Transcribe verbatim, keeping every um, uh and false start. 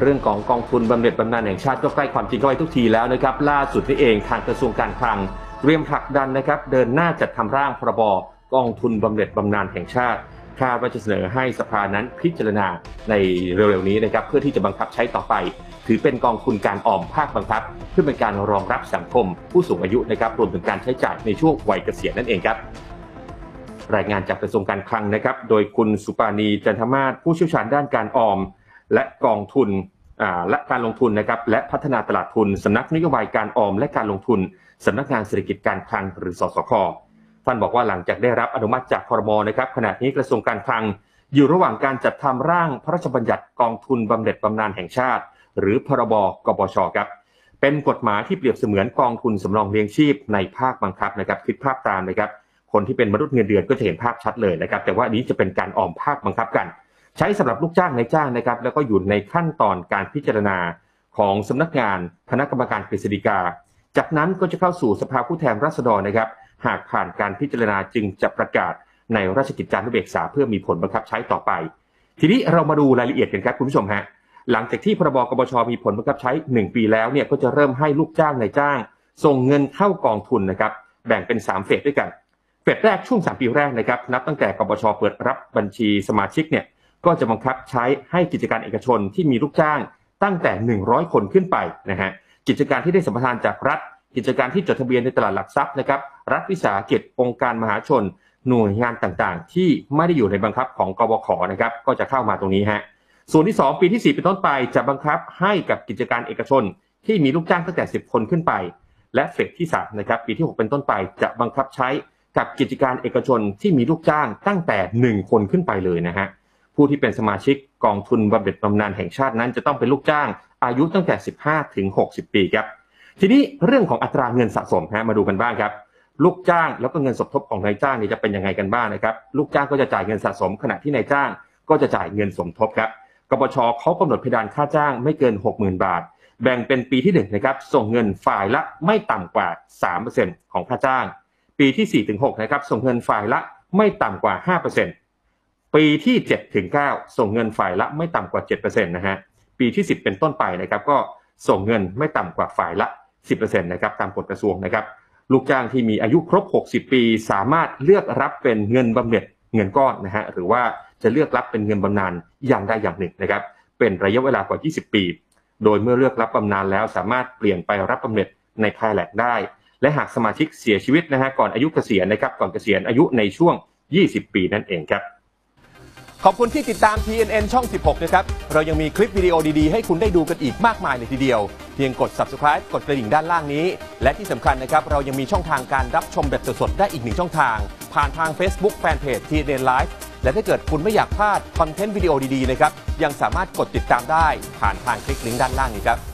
เรื่องของกองทุนบำเหน็จบำนาญแห่งชาติก็ใกล้ความจริงเข้าไปทุกทีแล้วนะครับล่าสุดนี่เองทางกระทรวงการคลังเตรียมผลักดันนะครับเดินหน้าจัดทำร่างพรบกองทุนบำเหน็จบำนาญแห่งชาติคาดว่าจะเสนอให้สภานั้นพิจารณาในเร็วๆนี้นะครับเพื่อที่จะบังคับใช้ต่อไปถือเป็นกองทุนการออมภาคบังคับเพื่อเป็นการรองรับสังคมผู้สูงอายุนะครับรวมถึงการใช้จ่ายในช่วงวัยเกษียณนั่นเองครับรายงานจากกระทรวงการคลังนะครับโดยคุณสุปานีจันทมาศผู้เชี่ยวชาญด้านการออมและกองทุนและการลงทุนนะครับและพัฒนาตลาดทุนสำนักนโยบายการออมและการลงทุนสำนักงานเศรษฐกิจการคลังหรือสสคท่านบอกว่าหลังจากได้รับอนุมัติจากครม.นะครับขณะนี้กระทรวงการคลังอยู่ระหว่างการจัดทำร่างพระราชบัญญัติกองทุนบำเหน็จบำนาญแห่งชาติหรือพรบ.กบช.ครับเป็นกฎหมายที่เปรียบเสมือนกองทุนสำรองเลี้ยงชีพในภาคบังคับนะครับคิดภาพตามนะครับคนที่เป็นมนุษย์เงินเดือนก็จะเห็นภาพชัดเลยนะครับแต่ว่านี้จะเป็นการออมภาคบังคับกันใช้สำหรับลูกจ้างนายจ้างนะครับแล้วก็อยู่ในขั้นตอนการพิจารณาของสำนักงานคณะกรรมการกฤษฎีกาจากนั้นก็จะเข้าสู่สภาผู้แทนราษฎรนะครับหากผ่านการพิจารณาจึงจะประกาศในราชกิจจานุเบกษาเพื่อมีผลบังคับใช้ต่อไปทีนี้เรามาดูรายละเอียดกันครับคุณผู้ชมฮะหลังจากที่พรบกบชมีผลบังคับใช้หนึ่งปีแล้วเนี่ยก็จะเริ่มให้ลูกจ้างนายจ้างส่งเงินเข้ากองทุนนะครับแบ่งเป็นสามเฟสด้วยกันเฟสแรกช่วงสามปีแรกนะครับนับตั้งแต่กบชเปิดรับบัญชีสมาชิกเนี่ยก็จะบังคับใช้ให้กิจการเอกชนที่มีลูกจ้างตั้งแต่หนึ่งร้อยคนขึ้นไปนะฮะกิจการที่ได้สัมปทานจากรัฐกิจการที่จดทะเบียนในตลาดหลักทรัพย์นะครับรัฐวิสาหกิจองค์การมหาชนหน่วยงานต่างๆที่ไม่ได้อยู่ในบังคับของกบขนะครับก็จะเข้ามาตรงนี้ฮะส่วนที่สองปีที่สี่เป็นต้นไปจะบังคับให้กับกิจการเอกชนที่มีลูกจ้างตั้งแต่สิบคนขึ้นไปและเฟสที่สามนะครับปีที่หกเป็นต้นไปจะบังคับใช้กับกิจการเอกชนที่มีลูกจ้างตั้งแต่หนึ่งคนขึ้นไปเลยนะฮะผู้ที่เป็นสมาชิกกองทุนบำเหน็จบำนาญแห่งชาตินั้นจะต้องเป็นลูกจ้างอายุตั้งแต่สิบห้าถึงหกสิบปีครับทีนี้เรื่องของอัตราเงินสะสมฮะมาดูกันบ้างครับลูกจ้างแล้วก็เงินสมทบของนายจ้างนี่จะเป็นยังไงกันบ้างนะครับลูกจ้างก็จะจ่ายเงินสะสมขณะที่นายจ้างก็จะจ่ายเงินสมทบครับกบชเขากำหนดเพดานค่าจ้างไม่เกิน หกหมื่น บาทแบ่งเป็นปีที่หนึ่งนะครับส่งเงินฝ่ายละไม่ต่ำกว่า สามเปอร์เซ็นต์ ของค่าจ้างปีที่สี่ถึงหกนะครับส่งเงินฝ่ายละไม่ต่ำกว่า ห้าเปอร์เซ็นต์ ปีที่เจ็ดถึงเก้าส่งเงินฝ่ายละไม่ต่ำกว่า เจ็ดเปอร์เซ็นต์ นะฮะปีที่สิบเป็นต้นไปนะครับก็ส่งเงินไม่ต่ำกว่าฝ่ายละสิบเปอร์เซ็นต์ นะครับตามกฎกระทรวงนะครับลูกจ้างที่มีอายุครบหกสิบปีสามารถเลือกรับเป็นเงินบำเหน็จเงินก้อนนะฮะหรือว่าจะเลือกรับเป็นเงินบำนาญอย่างใดอย่างหนึ่งนะครับเป็นระยะเวลากว่ายี่สิบปีโดยเมื่อเลือกรับบำนาญแล้วสามารถเปลี่ยนไปรับบำเหน็จในภายหลังได้และหากสมาชิกเสียชีวิตนะฮะก่อนอายุเกษียณนะครับก่อนเกษียณอายุในช่วงยี่สิบปีนั่นเองครับขอบคุณที่ติดตาม ที เอ็น เอ็น ช่องสิบหกนะครับเรายังมีคลิปวิดีโอดีๆให้คุณได้ดูกันอีกมากมายเลยทีเดียวเพียงกด ซับสไครบ์ กดกระดิ่งด้านล่างนี้และที่สำคัญนะครับเรายังมีช่องทางการรับชมแบบสดๆได้อีกหนึ่งช่องทางผ่านทาง Facebook Fanpage ที เอ็น เอ็น Live และถ้าเกิดคุณไม่อยากพลาดคอนเทนต์วิดีโอดีๆนะครับยังสามารถกดติดตามได้ผ่านทางคลิกลิงก์ด้านล่างนี้ครับ